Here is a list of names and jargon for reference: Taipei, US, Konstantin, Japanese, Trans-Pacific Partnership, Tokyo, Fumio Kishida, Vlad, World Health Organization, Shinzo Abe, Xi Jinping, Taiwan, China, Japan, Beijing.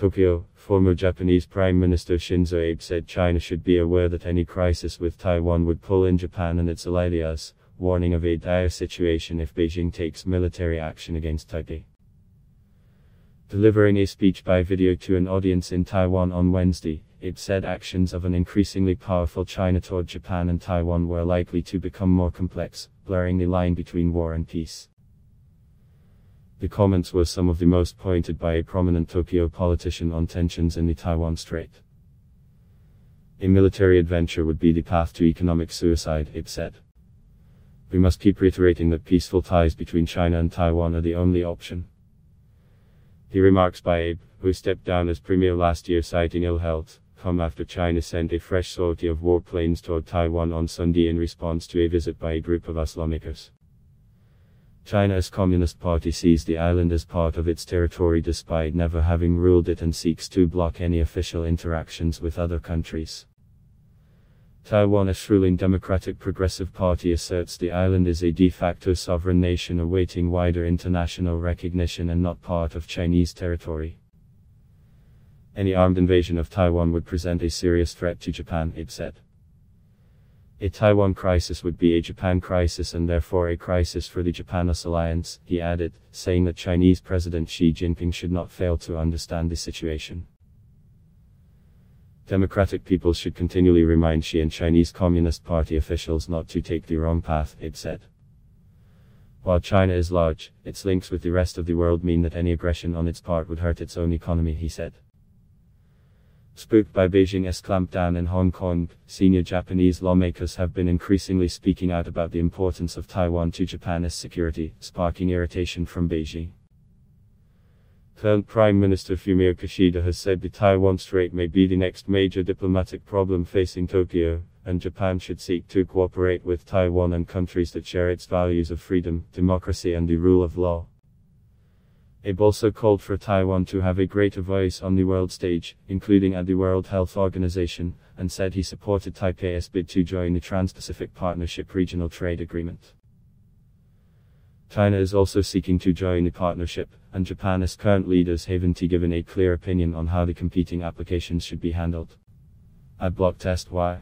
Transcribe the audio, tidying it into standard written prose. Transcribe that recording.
Tokyo, former Japanese Prime Minister Shinzo Abe said China should be aware that any crisis with Taiwan would pull in Japan and its allies, warning of a dire situation if Beijing takes military action against Taipei. Delivering a speech by video to an audience in Taiwan on Wednesday, Abe said actions of an increasingly powerful China toward Japan and Taiwan were likely to become more complex, blurring the line between war and peace. The comments were some of the most pointed by a prominent Tokyo politician on tensions in the Taiwan Strait. A military adventure would be the path to economic suicide, Abe said. We must keep reiterating that peaceful ties between China and Taiwan are the only option. The remarks by Abe, who stepped down as premier last year citing ill health, come after China sent a fresh sortie of warplanes toward Taiwan on Sunday in response to a visit by a group of us lawmakers. China's Communist Party sees the island as part of its territory despite never having ruled it and seeks to block any official interactions with other countries. Taiwan's ruling Democratic Progressive Party asserts the island is a de facto sovereign nation awaiting wider international recognition and not part of Chinese territory. Any armed invasion of Taiwan would present a serious threat to Japan, Abe said. A Taiwan crisis would be a Japan crisis and therefore a crisis for the Japan-US alliance, he added, saying that Chinese President Xi Jinping should not fail to understand the situation. Democratic people should continually remind Xi and Chinese Communist Party officials not to take the wrong path, Abe said. While China is large, its links with the rest of the world mean that any aggression on its part would hurt its own economy, he said. Spooked by Beijing's clampdown in Hong Kong, senior Japanese lawmakers have been increasingly speaking out about the importance of Taiwan to Japan's security, sparking irritation from Beijing. Current Prime Minister Fumio Kishida has said the Taiwan Strait may be the next major diplomatic problem facing Tokyo, and Japan should seek to cooperate with Taiwan and countries that share its values of freedom, democracy and the rule of law. Abe also called for Taiwan to have a greater voice on the world stage, including at the World Health Organization, and said he supported Taipei's bid to join the Trans-Pacific Partnership Regional Trade Agreement. China is also seeking to join the partnership, and Japan's current leaders haven't given a clear opinion on how the competing applications should be handled. I blocked test why.